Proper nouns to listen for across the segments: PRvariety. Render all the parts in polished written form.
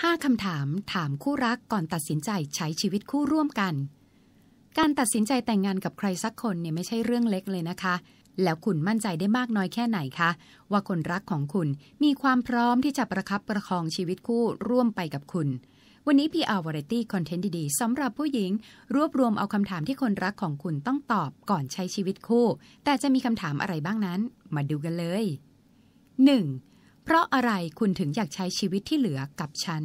5 คำถามถามคู่รักก่อนตัดสินใจใช้ชีวิตคู่ร่วมกันการตัดสินใจแต่งงานกับใครสักคนเนี่ยไม่ใช่เรื่องเล็กเลยนะคะแล้วคุณมั่นใจได้มากน้อยแค่ไหนคะว่าคนรักของคุณมีความพร้อมที่จะประคับประคองชีวิตคู่ร่วมไปกับคุณวันนี้ PRvariety คอนเทนต์ดีๆสำหรับผู้หญิงรวบรวมเอาคำถามที่คนรักของคุณต้องตอบก่อนใช้ชีวิตคู่แต่จะมีคำถามอะไรบ้างนั้นมาดูกันเลย 1. เพราะอะไรคุณถึงอยากใช้ชีวิตที่เหลือกับฉัน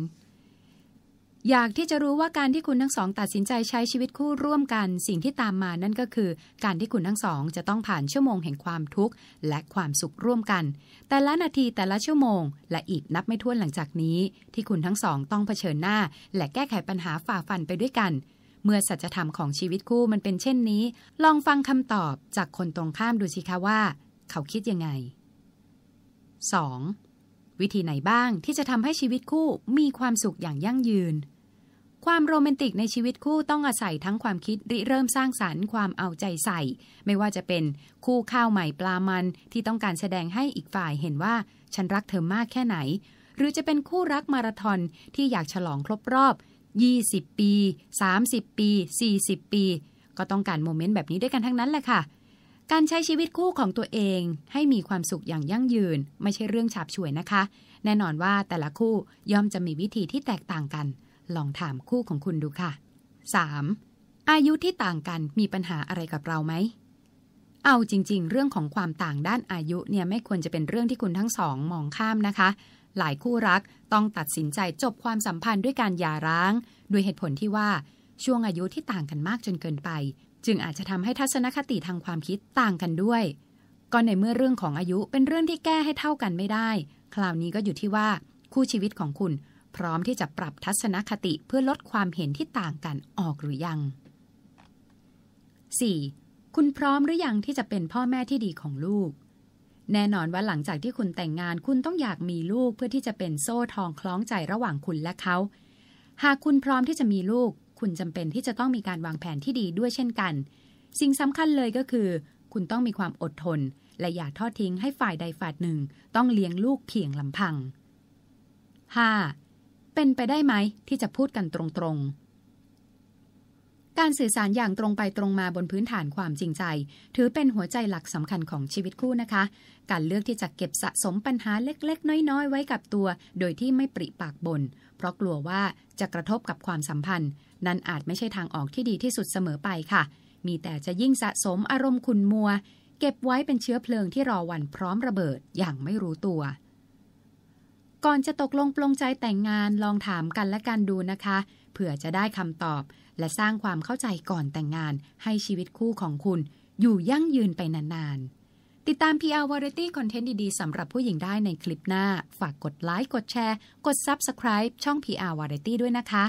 อยากที่จะรู้ว่าการที่คุณทั้งสองตัดสินใจใช้ชีวิตคู่ร่วมกันสิ่งที่ตามมานั่นก็คือการที่คุณทั้งสองจะต้องผ่านชั่วโมงแห่งความทุกข์และความสุขร่วมกันแต่ละนาทีแต่ละชั่วโมงและอีกนับไม่ถ้วนหลังจากนี้ที่คุณทั้งสองต้องเผชิญหน้าและแก้ไขปัญหาฝ่าฟันไปด้วยกันเมื่อสัจธรรมของชีวิตคู่มันเป็นเช่นนี้ลองฟังคำตอบจากคนตรงข้ามดูสิคะว่าเขาคิดยังไง 2. วิธีไหนบ้างที่จะทำให้ชีวิตคู่มีความสุขอย่างยั่งยืนความโรแมนติกในชีวิตคู่ต้องอาศัยทั้งความคิดริเริ่มสร้างสรรค์ความเอาใจใส่ไม่ว่าจะเป็นคู่ข้าวใหม่ปลามันที่ต้องการแสดงให้อีกฝ่ายเห็นว่าฉันรักเธอมากแค่ไหนหรือจะเป็นคู่รักมาราธอนที่อยากฉลองครบรอบ20ปี30ปี40ปีก็ต้องการโมเมนต์แบบนี้ด้วยกันทั้งนั้นแหละค่ะการใช้ชีวิตคู่ของตัวเองให้มีความสุขอย่างยั่งยืนไม่ใช่เรื่องฉาบฉวยนะคะแน่นอนว่าแต่ละคู่ย่อมจะมีวิธีที่แตกต่างกันลองถามคู่ของคุณดูค่ะ 3. อายุที่ต่างกันมีปัญหาอะไรกับเราไหมเอาจริงๆเรื่องของความต่างด้านอายุเนี่ยไม่ควรจะเป็นเรื่องที่คุณทั้งสองมองข้ามนะคะหลายคู่รักต้องตัดสินใจจบความสัมพันธ์ด้วยการหย่าร้างด้วยเหตุผลที่ว่าช่วงอายุที่ต่างกันมากจนเกินไปจึงอาจจะทำให้ทัศนคติทางความคิดต่างกันด้วยก็ในเมื่อเรื่องของอายุเป็นเรื่องที่แก้ให้เท่ากันไม่ได้คราวนี้ก็อยู่ที่ว่าคู่ชีวิตของคุณพร้อมที่จะปรับทัศนคติเพื่อลดความเห็นที่ต่างกันออกหรือยัง 4. คุณพร้อมหรือยังที่จะเป็นพ่อแม่ที่ดีของลูกแน่นอนว่าหลังจากที่คุณแต่งงานคุณต้องอยากมีลูกเพื่อที่จะเป็นโซ่ทองคล้องใจระหว่างคุณและเขาหากคุณพร้อมที่จะมีลูกคุณจำเป็นที่จะต้องมีการวางแผนที่ดีด้วยเช่นกันสิ่งสำคัญเลยก็คือคุณต้องมีความอดทนและอย่าทอดทิ้งให้ฝ่ายใดฝ่ายหนึ่งต้องเลี้ยงลูกเพียงลำพัง 5.เป็นไปได้ไหมที่จะพูดกันตรงๆการสื่อสารอย่างตรงไปตรงมาบนพื้นฐานความจริงใจถือเป็นหัวใจหลักสำคัญของชีวิตคู่นะคะการเลือกที่จะเก็บสะสมปัญหาเล็กๆน้อยๆไว้กับตัวโดยที่ไม่ปริปากบ่นเพราะกลัวว่าจะกระทบกับความสัมพันธ์นั้นอาจไม่ใช่ทางออกที่ดีที่สุดเสมอไปค่ะมีแต่จะยิ่งสะสมอารมณ์ขุ่นมัวเก็บไว้เป็นเชื้อเพลิงที่รอวันพร้อมระเบิดอย่างไม่รู้ตัวก่อนจะตกลงปลงใจแต่งงานลองถามกันและกันดูนะคะเผื่อจะได้คำตอบและสร้างความเข้าใจก่อนแต่งงานให้ชีวิตคู่ของคุณอยู่ยั่งยืนไปนานๆติดตาม PRvariety คอนเทนต์ดีๆสำหรับผู้หญิงได้ในคลิปหน้าฝากกดไลค์กดแชร์กด Subscribe ช่อง PRvariety ด้วยนะคะ